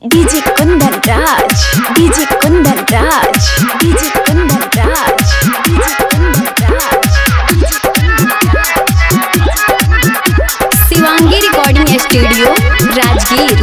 DJ Kundan Raj, DJ Kundan Raj, DJ Kundan Raj, DJ Kundan Raj, DJ Kundan Raj, Shivangi Recording Studio, Rajgir।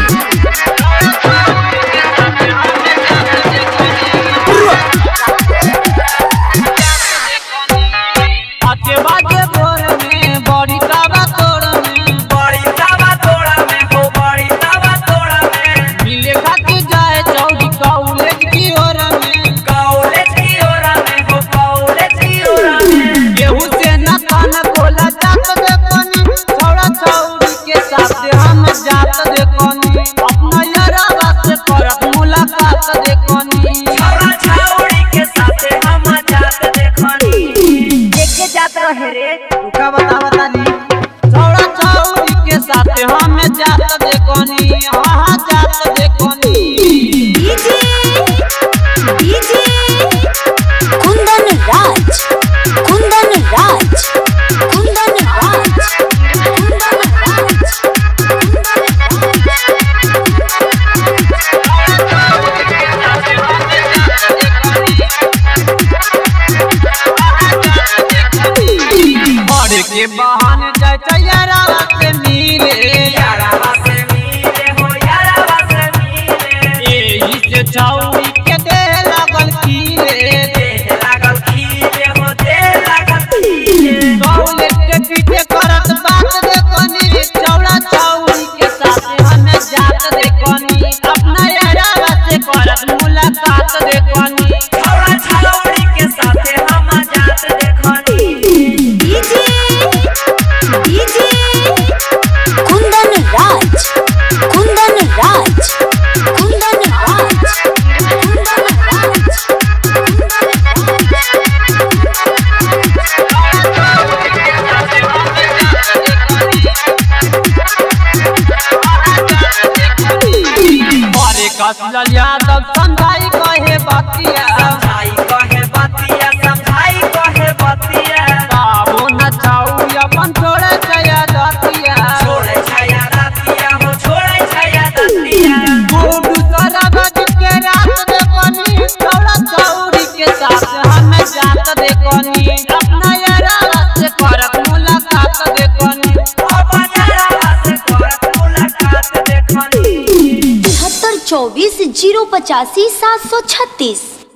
के बहाने चाचा यारावा से मिले, यारावा से मिले हो, यारावा से मिले। एही से छाउरी के देह लागल खीले, देह लागल खीले हो, देह लागल खीले। कौले के पीछे करत बात देखनी, चौड़ा छाउरी के साथ हमें जात देखनी, अपना यारावा से करत मुलाकात देखनी। चौड़ा छाउरी के साथ हम जात देखनी। कासल यादव समझाई कहे बतिया, समझाई कहे बतिया, समझाई कहे बतिया। बाबू न छाऊ अपन छोड़े छया दतिया, छोड़े छया दतिया हो, छोड़े छया दतिया। बूढ़ सरबत के रात देखनी, छोड़ा छाऊरी के साथ हमें जात देखनी, अपना यारा से करत मुलाकात देखनी, अपना यारा से करत मुलाकात देखनी। 24 085 736।